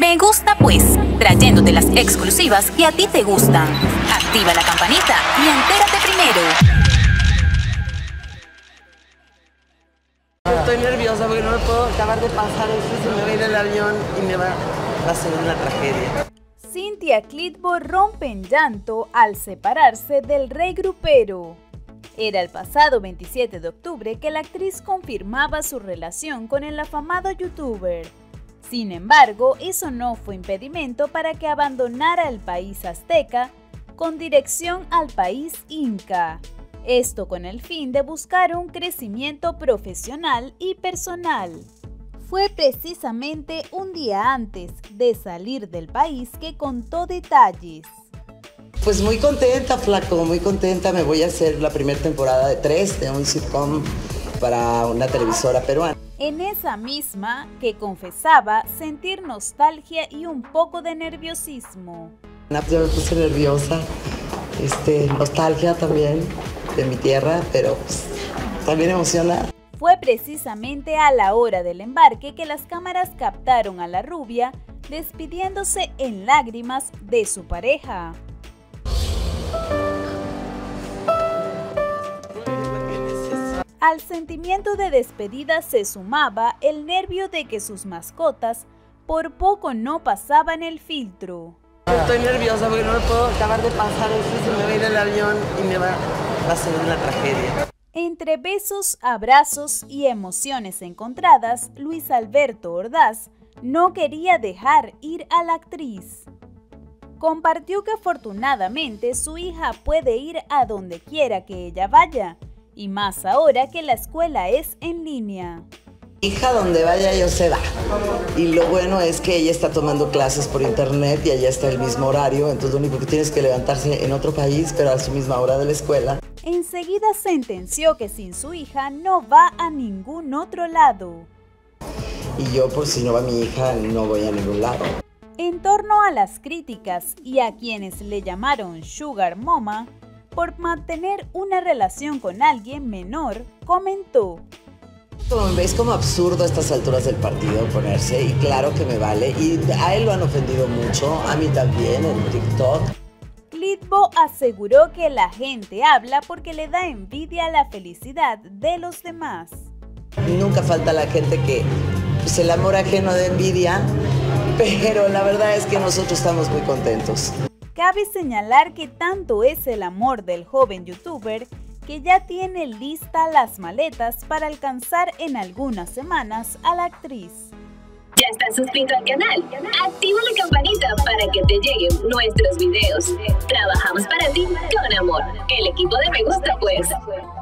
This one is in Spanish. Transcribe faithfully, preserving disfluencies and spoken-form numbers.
Me Gusta Pues, trayéndote las exclusivas que a ti te gustan. Activa la campanita y entérate primero. Estoy nerviosa porque no me puedo acabar de pasar eso, se me va a ir el avión y me va a hacer una tragedia. Cynthia Klitbo rompe en llanto al separarse del rey grupero. Era el pasado veintisiete de octubre que la actriz confirmaba su relación con el afamado youtuber. Sin embargo, eso no fue impedimento para que abandonara el país azteca con dirección al país inca. Esto con el fin de buscar un crecimiento profesional y personal. Fue precisamente un día antes de salir del país que contó detalles. Pues muy contenta, flaco, muy contenta. Me voy a hacer la primera temporada de tres de un sitcom para una televisora peruana. En esa misma que confesaba sentir nostalgia y un poco de nerviosismo. Yo me puse nerviosa, este, nostalgia también de mi tierra, pero pues, también emocionada. Fue precisamente a la hora del embarque que las cámaras captaron a la rubia despidiéndose en lágrimas de su pareja. Al sentimiento de despedida se sumaba el nervio de que sus mascotas por poco no pasaban el filtro. Estoy nerviosa porque no me puedo acabar de pasar eso, se me va a ir el avión y me va a hacer una tragedia. Entre besos, abrazos y emociones encontradas, Luis Alberto Ordaz no quería dejar ir a la actriz. Compartió que afortunadamente su hija puede ir a donde quiera que ella vaya, y más ahora que la escuela es en línea. Hija, donde vaya yo se va. Y lo bueno es que ella está tomando clases por internet y allá está el mismo horario, entonces lo único que tiene es que levantarse en otro país, pero a su misma hora de la escuela. Enseguida sentenció que sin su hija no va a ningún otro lado. Y yo, por si no va mi hija, no voy a ningún lado. En torno a las críticas y a quienes le llamaron Sugar Mama, por mantener una relación con alguien menor, comentó: como veis, como absurdo a estas alturas del partido ponerse, y claro que me vale, y a él lo han ofendido mucho, a mí también en TikTok. Klitbo aseguró que la gente habla porque le da envidia a la felicidad de los demás. Nunca falta la gente que pues, el amor ajeno de envidia, pero la verdad es que nosotros estamos muy contentos. Cabe señalar que tanto es el amor del joven youtuber que ya tiene listas las maletas para alcanzar en algunas semanas a la actriz. ¿Ya estás suscrito al canal? Activa la campanita para que te lleguen nuestros videos. Trabajamos para ti con amor. El equipo de Me Gusta Pues.